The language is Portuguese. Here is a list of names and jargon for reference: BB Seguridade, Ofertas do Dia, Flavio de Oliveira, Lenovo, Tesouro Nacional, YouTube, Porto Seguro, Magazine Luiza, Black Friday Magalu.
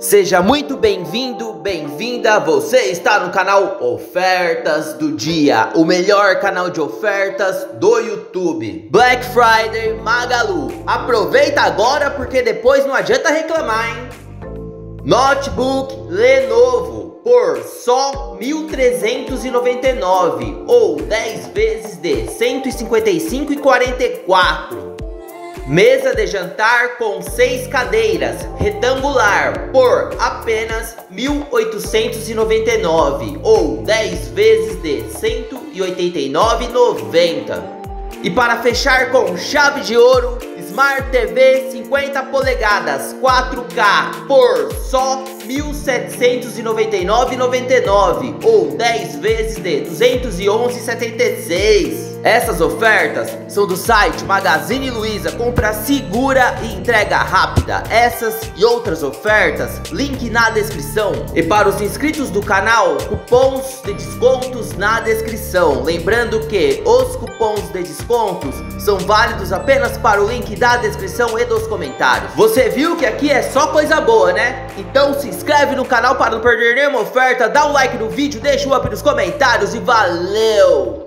Seja muito bem-vindo, bem-vinda, você está no canal Ofertas do Dia, o melhor canal de ofertas do YouTube. Black Friday Magalu, aproveita agora porque depois não adianta reclamar, hein? Notebook Lenovo por só R$ 1.399 ou 10 vezes de R$ 155,44. Mesa de jantar com 6 cadeiras, retangular, por apenas R$ 1.899 ou 10 vezes de R$ 189,90. E para fechar com chave de ouro, Smart TV 50 polegadas 4K por só R$ 1.799,99 ou 10 vezes de R$ 211,76. Essas ofertas são do site Magazine Luiza, compra segura e entrega rápida. Essas e outras ofertas, link na descrição. E para os inscritos do canal, cupons de descontos na descrição. Lembrando que os cupons de descontos são válidos apenas para o link da descrição e dos comentários. Você viu que aqui é só coisa boa, né? Então se inscreve no canal para não perder nenhuma oferta, dá um like no vídeo, deixa um up nos comentários e valeu!